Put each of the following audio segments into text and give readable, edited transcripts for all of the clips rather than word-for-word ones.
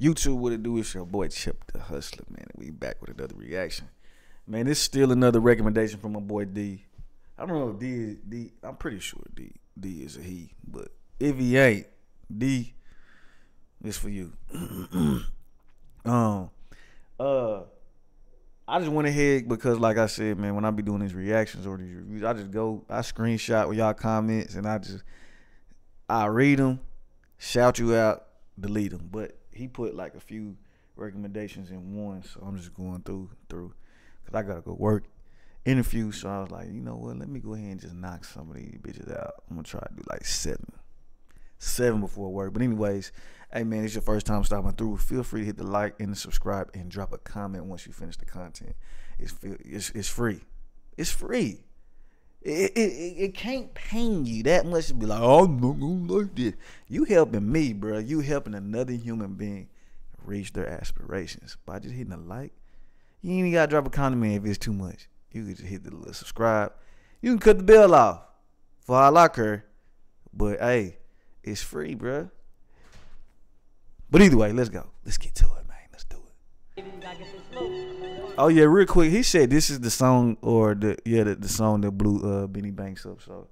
YouTube, what it do? It's your boy Chip the Hustler, man. We back with another reaction. Man, this is still another recommendation from my boy D. I don't know if D, I'm pretty sure D is a he, but if he ain't, D, it's for you. I just went ahead because, like I said, man, when I be doing these reactions or these reviews, I just go, I screenshot with y'all comments and I read them, shout you out, delete them. But he put like a few recommendations in one, so I'm just going through because I gotta go work in a few. So I was like, you know what, let me go ahead and just knock some of these bitches out. I'm gonna try to do like seven before work. But anyways, hey man, it's your first time stopping through, feel free to hit the like and the subscribe and drop a comment once you finish the content. It's free. It's free. It can't pain you that much to be like, oh, I'm not gonna like this. You helping me, bro. You helping another human being reach their aspirations by just hitting a like. You ain't even gotta drop a comment if it's too much. You can just hit the little subscribe. You can cut the bell off for all I care. But hey, it's free, bro. But either way, let's go. Let's get to it, man. Let's do it. Oh yeah, real quick. He said this is the song, or the song that blew Benny Banks up. So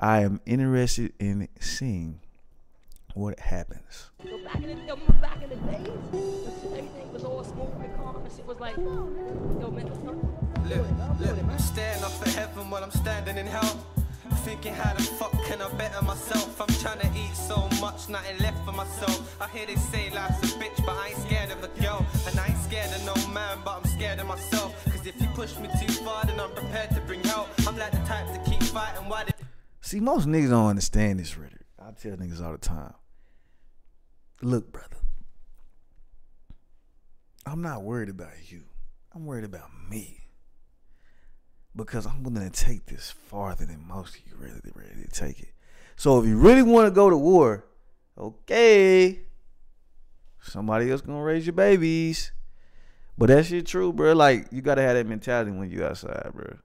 I am interested in seeing what happens. Back in the days, everything was all smooth and calm. It was like, yo, man, I'm staring up at heaven while I'm standing in hell. Thinking how the fuck can I better myself? I'm trying to eat so much, nothing left for myself. I hear they say life's a bitch, but I ain't scared of a girl. And I ain't scared of no man, but I'm scared of myself. Cause if you push me too far, then I'm prepared to bring help. I'm like the type to keep fighting. Why did... See, most niggas don't understand this rhetoric. I tell niggas all the time. Look, brother, I'm not worried about you. I'm worried about me. Because I'm willing to take this farther than most of you really ready to take it. So if you really want to go to war, okay, somebody else gonna raise your babies. But that shit true, bro. Like, you gotta have that mentality when you outside, bro.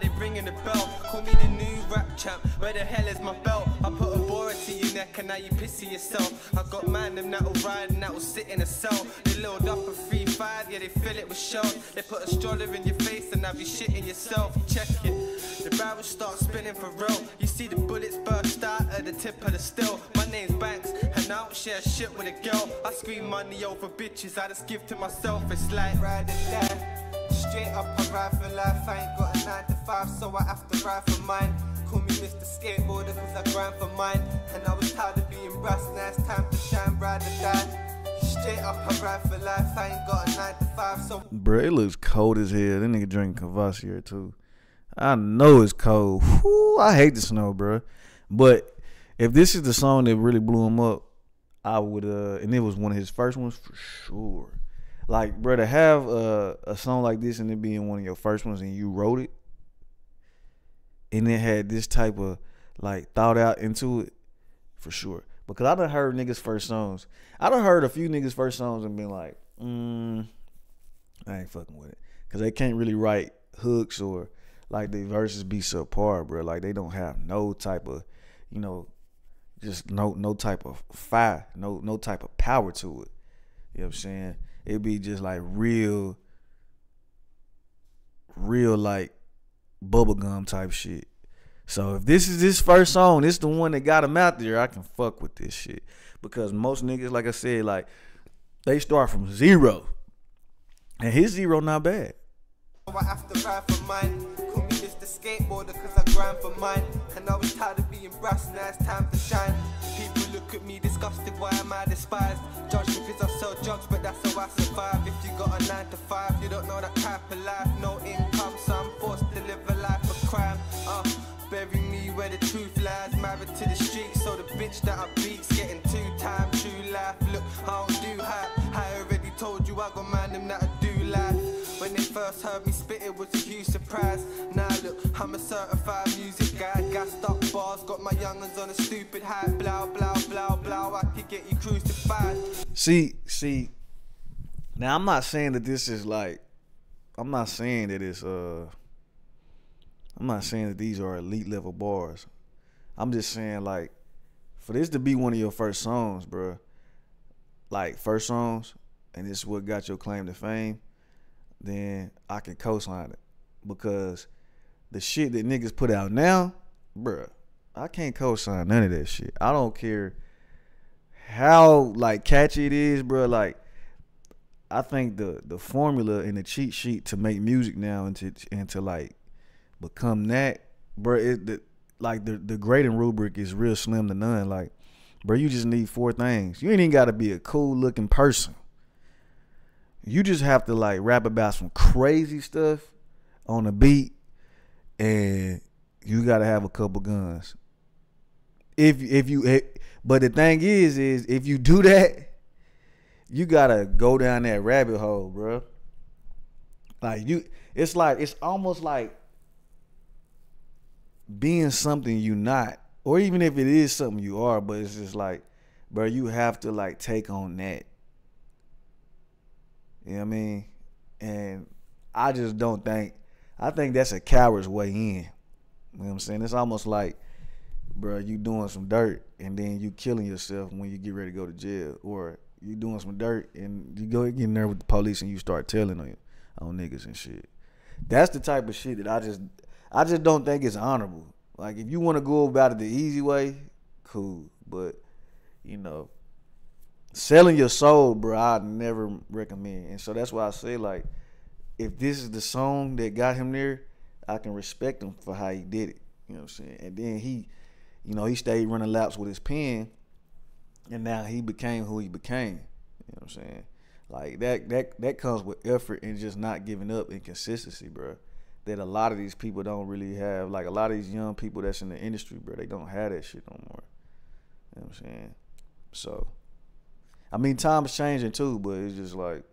They bringing the belt, call me the new rap champ. Where the hell is my belt? I put a bora to your neck and now you pissing yourself. I got man them that'll ride and that'll sit in a cell. They load up a 3-5, yeah, they fill it with shells. They put a stroller in your face and now you shitting yourself. Check it, the barrel starts spinning for real. You see the bullets burst out at the tip of the still. My name's Banks and I don't share shit with a girl. I scream money over bitches, I just give to myself. It's like ride or die. Straight up, I ride for life. I ain't got a 9 to 5, so I have to ride for mine. Call me Mr. Skateboarder, cause I grind for mine. And I was tired of being brass, now it's time to shine, ride or die. Straight up, I ride for life. I ain't got a 9 to 5, so. Bro, it looks cold as hell. That nigga drinking Cavassier too. I know it's cold. Whew, I hate the snow, bro. But if this is the song that really blew him up, I would, and it was one of his first ones for sure. Like, bro, to have a song like this and it being one of your first ones and you wrote it and it had this type of, like, thought out into it, for sure. Because I done heard niggas' first songs. I done heard a few niggas' first songs and been like, I ain't fucking with it. Because they can't really write hooks or, like, their verses be subpar, bro. Like, they don't have no type of, you know, just no type of fire, no type of power to it. You know what I'm saying? It'd be just like real like bubblegum type shit. So if this is his first song, it's the one that got him out there, I can fuck with this shit. Because most niggas, like I said, like, they start from zero. And his zero not bad. I have to ride for mine. Call me Mr. Skateboarder cause I grind for mine. And I was tired of being brass, now it's time to shine. People look at me disgusted, why am I despised? Judge because I sell drugs, but that's how I survive. If you got a 9 to 5, you don't know that type of life. No income, so I'm forced to live a life of crime. Bury me where the truth lies. Married to the street, so the bitch that I beat's getting 2 times true life. Look, I don't do hype. I already told you I got mind them that I do life. When they first heard me spit, it was a huge surprise. Now look, I'm a certified music guy. Gassed up bars, got my young'uns on a stupid high. Blah, blah, blah, blah, I could get you crucified. See, now I'm not saying that this is like, I'm not saying that these are elite level bars. I'm just saying, like, for this to be one of your first songs, bro, like first songs and it's what got your claim to fame, then I can co-sign it. Because the shit that niggas put out now, bruh, I can't co-sign none of that shit. I don't care how like catchy it is, bruh. Like, I think the formula and the cheat sheet to make music now and to like become that, bruh, the grading rubric is real slim to none. Like, bruh, you just need 4 things. You ain't even gotta be a cool looking person. You just have to like rap about some crazy stuff on a beat, and you gotta have a couple guns. But the thing is if you do that, you gotta go down that rabbit hole, bro. Like, it's almost like being something you not, or even if it is something you are, but it's just like, bro, you have to like take on that. You know what I mean? And I just don't think, I think that's a coward's way in. You know what I'm saying? It's almost like, bro, you doing some dirt and then you killing yourself when you get ready to go to jail, or you doing some dirt and you go get in there with the police and you start telling on niggas and shit. That's the type of shit that I just don't think it's honorable. Like, if you want to go about it the easy way, cool, but you know, selling your soul, bro, I never recommend. And so that's why I say, like, if this is the song that got him there, I can respect him for how he did it. You know what I'm saying? And then he, you know, he stayed running laps with his pen, and now he became who he became. You know what I'm saying? Like, that comes with effort and just not giving up and consistency, bro. That a lot of these people don't really have. Like, a lot of these young people that's in the industry, bro, they don't have that shit no more. You know what I'm saying? So, I mean, time's changing too, but it's just like,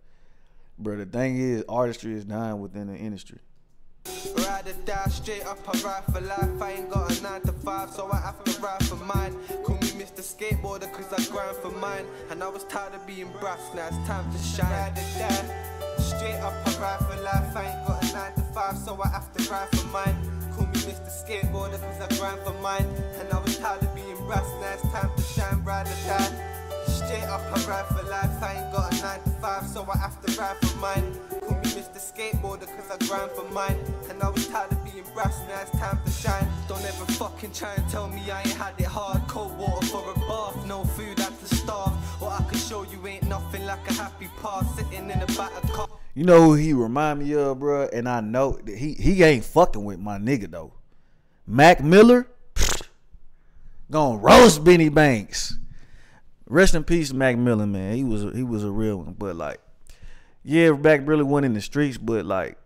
bro, the thing is, artistry is dying within the industry. Ride or die, straight up, I ride for life. I ain't got a 9 to 5, so I have to ride for mine. Call me Mr. Skateboarder, cause I grind for mine. And I was tired of being brass, now it's time to shine. Ride or die, straight up, I ride for life. I ain't got a 9 to 5, so I have to ride for mine. Call me Mr. Skateboarder, cause I grind for mine. And I was tired of being brass, now it's time to shine. Ride or die, straight up, I ride for life. I ain't got a 9 to 5, so I have to ride for mine. Call me Mr. Skateboarder, cause I grind for mine. And I was tired of being brass, now it's time to shine. Don't ever fucking try and tell me I ain't had it hard. Cold water for a bath, no food, I had to starve. Or I can show you ain't nothing like a happy past, sitting in a battered car. You know who he remind me of, bruh? And I know that he ain't fucking with my nigga though. Mac Miller gonna roast Benny Banks. Rest in peace, Mac Miller, man. He was a real one. But like, yeah, Mac really went in the streets, but like,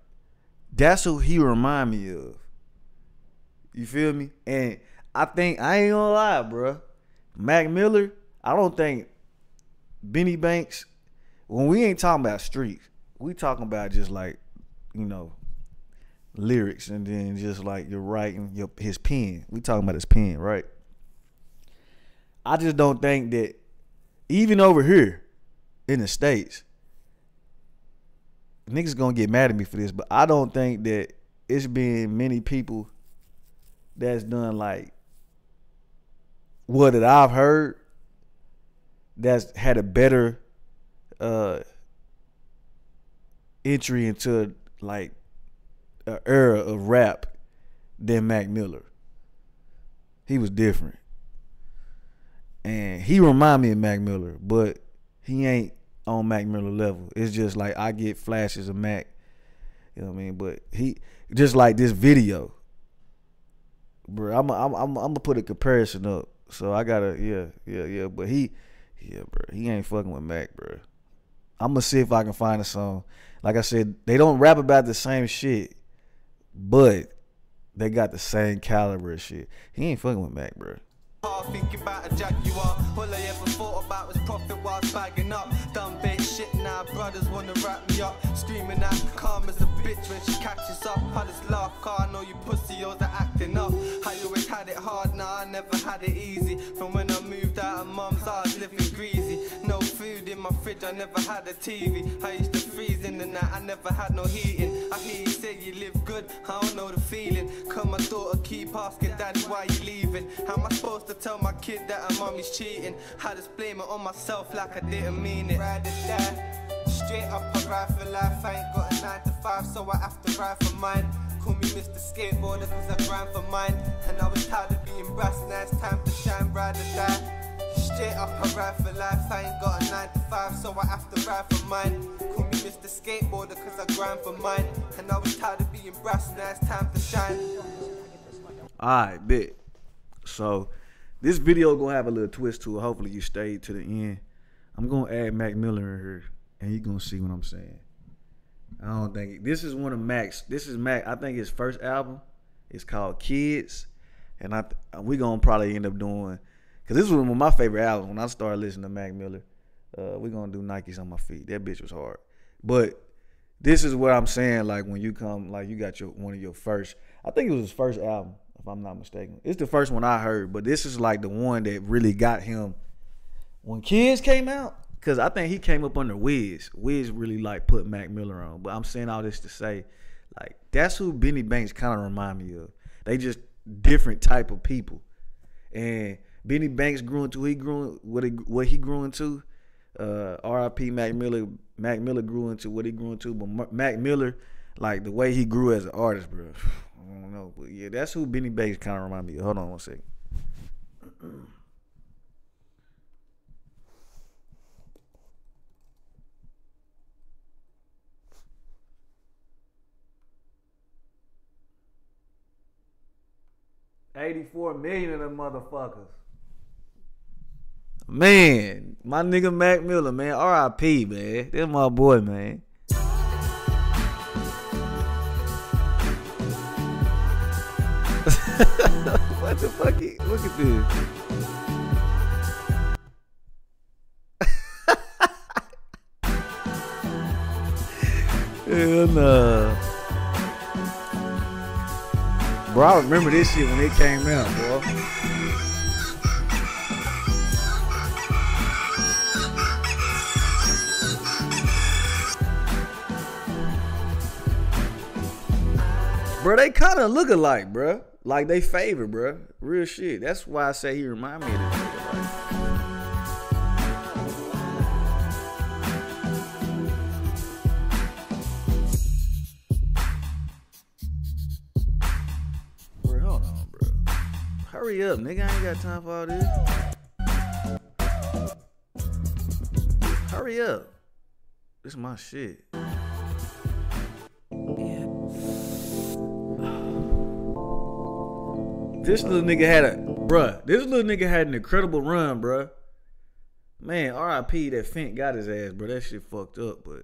that's who he remind me of. You feel me? And I think, I ain't gonna lie, bro, Mac Miller, I don't think Benny Banks, when we ain't talking about streets, we talking about just like, you know, lyrics and then just like your writing, his pen. We talking about his pen, right? I just don't think that, even over here in the States, niggas gonna get mad at me for this, but I don't think that it's been many people that's done like what that I've heard that's had a better entry into like an era of rap than Mac Miller. He was different. And he remind me of Mac Miller, but he ain't on Mac Miller level. It's just like I get flashes of Mac, you know what I mean? But he just like this video, bro. I'm gonna put a comparison up, so I gotta yeah. But bro, he ain't fucking with Mac, bro. I'm gonna see if I can find a song. Like I said, they don't rap about the same shit, but they got the same caliber of shit. He ain't fucking with Mac, bro. Thinking about a Jaguar, all I ever thought about was profit while bagging up. Dumb bait shit now, brothers wanna wrap me up. Screaming out calm as a bitch when she catches up. I just laugh, I know you pussy, you're the acting up. I always had it hard, now I never had it easy. From when I moved out of mum's, I was living greasy. No no food in my fridge, I never had a TV. I used to freeze in the night, I never had no heating. I hear you say you live good, I don't know the feeling. Come my daughter keep asking, Daddy, why you leaving? How am I supposed to tell my kid that her mommy's cheating? I just blame it on myself like I didn't mean it. Ride or die, straight up I ride for life. I ain't got a 9 to 5, so I have to ride for mine. Call me Mr. Skateboarder cause I grind for mine. And I was tired of being brass, now it's time to shine. Ride or die, straight up I ride for life. I ain't got a 9 to 5, so I have to ride for mine. Call me Mr. Skateboarder cause I grind for mine. And I was tired of being brass, now it's time to shine. Alright, bit. So this video gonna have a little twist to it. Hopefully you stayed to the end. I'm gonna add Mac Miller in here and you gonna see what I'm saying. I don't think it, this is one of Mac's. This is Mac. I think his first album. It's called K.I.D.S, and we gonna probably end up doing, cause this was one of my favorite albums when I started listening to Mac Miller. We gonna do Nikes On My Feet. That bitch was hard. But this is what I'm saying. Like when you come, like you got your one of your first. I think it was his first album, if I'm not mistaken. It's the first one I heard, but this is like the one that really got him when K.I.D.S came out. Cause I think he came up under Wiz. Wiz really like put Mac Miller on. But I'm saying all this to say, like, that's who Benny Banks kind of remind me of. They just different type of people. And Benny Banks grew into what he grew into. R.I.P. Mac Miller. Mac Miller grew into what he grew into. But Mac Miller, like the way he grew as an artist, bro, I don't know. But yeah, that's who Benny Banks kind of remind me of. Hold on one second. $84 million of them motherfuckers. Man, my nigga Mac Miller, man. R.I.P., man. That's my boy, man. What the fuck? Look at this. Hell no. Bro, I remember this shit when it came out, bro. Bro, they kind of look alike, bro. Like they favorite, bro. Real shit. That's why I say he remind me of this nigga. Hurry up, nigga. I ain't got time for all this. Hurry up. This is my shit. Yeah. This little nigga had a... Bruh, this little nigga had an incredible run, bruh. Man, R.I.P. that Fink got his ass, bruh. That shit fucked up, but...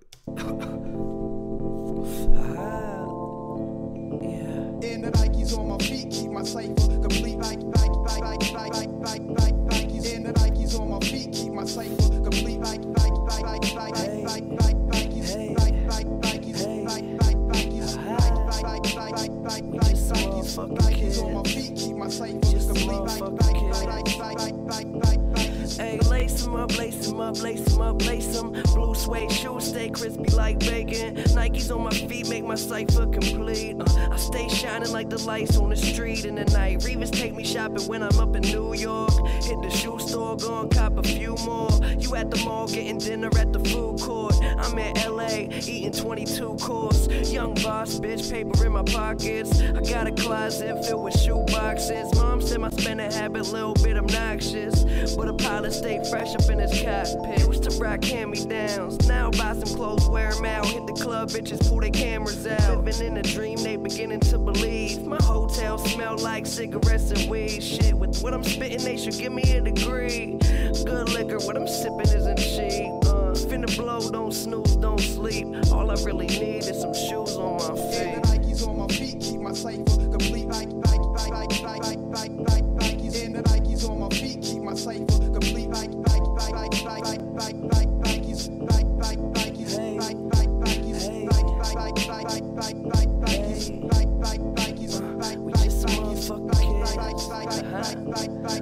And the Nikes on my feet keep my cipher complete. And the Nikes on my feet keep my cipher complete. Nikes on my feet keep my cipher complete. Hey, lace them up, lace them up, lace them up, lace them. Blue suede shoes stay crispy like bacon. Nikes on my feet make my cipher complete. I stay shining like the lights on the street in the night. Revis take me shopping when I'm up in New York. Hit the shoe store, gon' cop a few more. You at the mall getting dinner at the food court. I'm in LA eating 22 course. Young boss, bitch, paper in my pockets. I got a closet filled with shoe boxes. Mom said my spending habit little bit obnoxious, but a pilot stay fresh up in his cockpit. Used to rock hand-me-downs, now buy some clothes, wear them out. Hit the club, bitches pull their cameras out. Living in a dream, they beginning to believe. My hotel smell like cigarettes and weed. Shit, with what I'm spitting, they should give me a degree. Good liquor, what I'm sipping isn't cheap. Finna blow, don't snooze, don't sleep. All I really need is some shoes on my feet. And the Nikes on my feet keep my cipher complete. And the Nikes on my feet keep my cipher complete.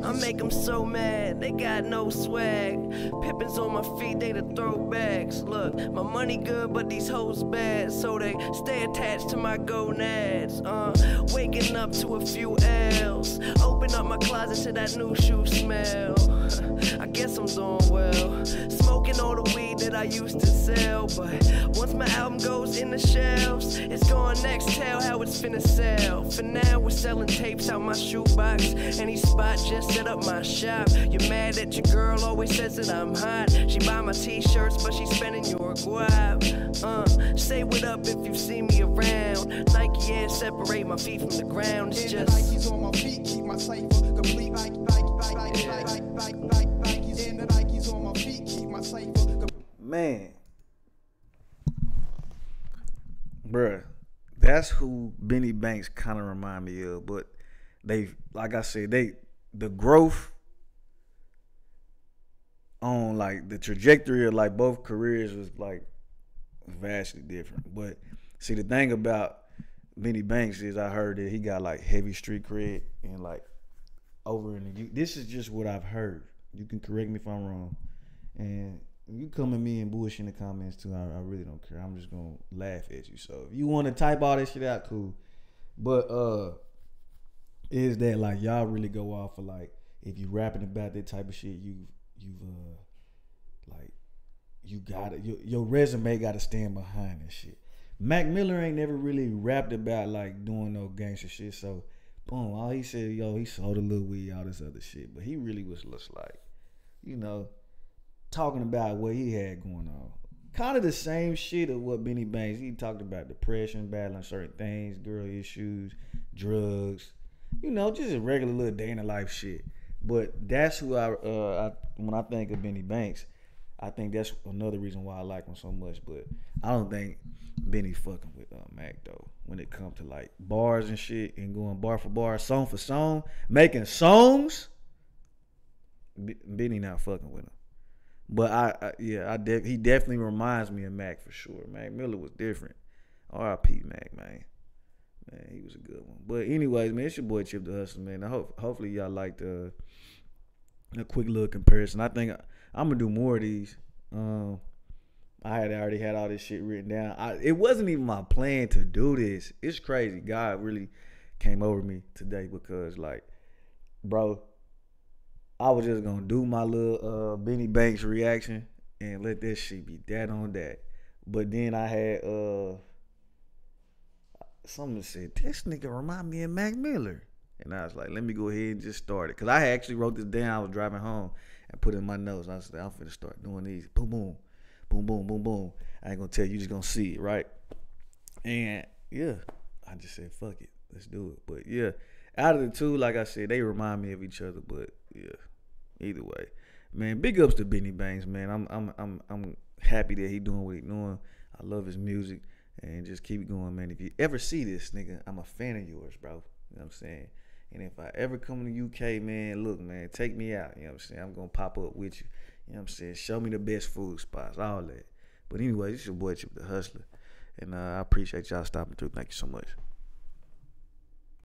I make them so mad, they got no swag. Pippins on my feet. hoes. Look, my money good, but these hoes bad, so they stay attached to my gonads. Waking up to a few L's. Open up my closet to that new shoe smell. I guess I'm doing well. Smoking all the weed that I used to sell, but once my album goes in the shelves, it's going next. Tell how it's finna sell. For now, we're selling tapes out my shoebox. Any spot, just set up my shop. You're mad that your girl always says that I'm hot. She buy my t-shirts, but she's spending your guap. Say what up if you see me around. Nike and separate my feet from the ground. It's just Nikes on my feet, keep my cipher complete. Nikes and the Nikes on my feet, keep my cipher complete. Man. Bruh, that's who Benny Banks kind of remind me of. But they, like I said, they, the growth on like the trajectory of like both careers was like vastly different. But see, the thing about Benny Banks is I heard that he got like heavy street cred and like over in the, this is just what I've heard. You can correct me if I'm wrong. And you come at me and bullshit in the comments too. I really don't care. I'm just gonna laugh at you. So if you want to type all that shit out, cool. But is that like y'all really go off for like if you rapping about that type of shit, you've like you gotta your resume gotta stand behind that shit. Mac Miller ain't never really rapped about like doing no gangster shit. So boom, all he said, yo, he sold a little weed, all this other shit. But he really was just like, you know, talking about what he had going on. Kind of the same shit of what Benny Banks, he talked about depression, battling certain things, girl issues, drugs, you know, just a regular little day in the life shit. But that's who I when I think of Benny Banks, I think that's another reason why I like him so much. But I don't think Benny fucking with Mac though, when it comes to like bars and shit and going bar for bar, song for song, making songs. Benny not fucking with him. But he definitely reminds me of Mac for sure. Mac Miller was different. R.I.P. Mac, man. Man, he was a good one. But anyways, man, it's your boy ChipThaHustla, man. I hopefully y'all liked a quick little comparison. I think I'm gonna do more of these. I had already had all this shit written down. It wasn't even my plan to do this. It's crazy. God really came over me today because, like, bro, I was just gonna do my little Benny Banks reaction and let this shit be that on that. But then I had someone said, this nigga remind me of Mac Miller. And I was like, let me go ahead and just start it. Cause I actually wrote this down. I was driving home and put it in my notes. I said, I'm finna start doing these. Boom, boom, boom, boom, boom, boom. I ain't gonna tell you, you just gonna see it, right? And yeah, I just said, fuck it, let's do it. But yeah, out of the two, like I said, they remind me of each other. But yeah, either way, man, big ups to Benny Banks, man. I'm happy that he doing what he doing. I love his music, and just keep going, man. If you ever see this, nigga, I'm a fan of yours, bro. You know what I'm saying? And if I ever come to the UK, man, look, man, take me out. You know what I'm saying? I'm gonna pop up with you. You know what I'm saying? Show me the best food spots, all that. But anyway, it's your boy ChipThaHustla, and I appreciate y'all stopping through. Thank you so much.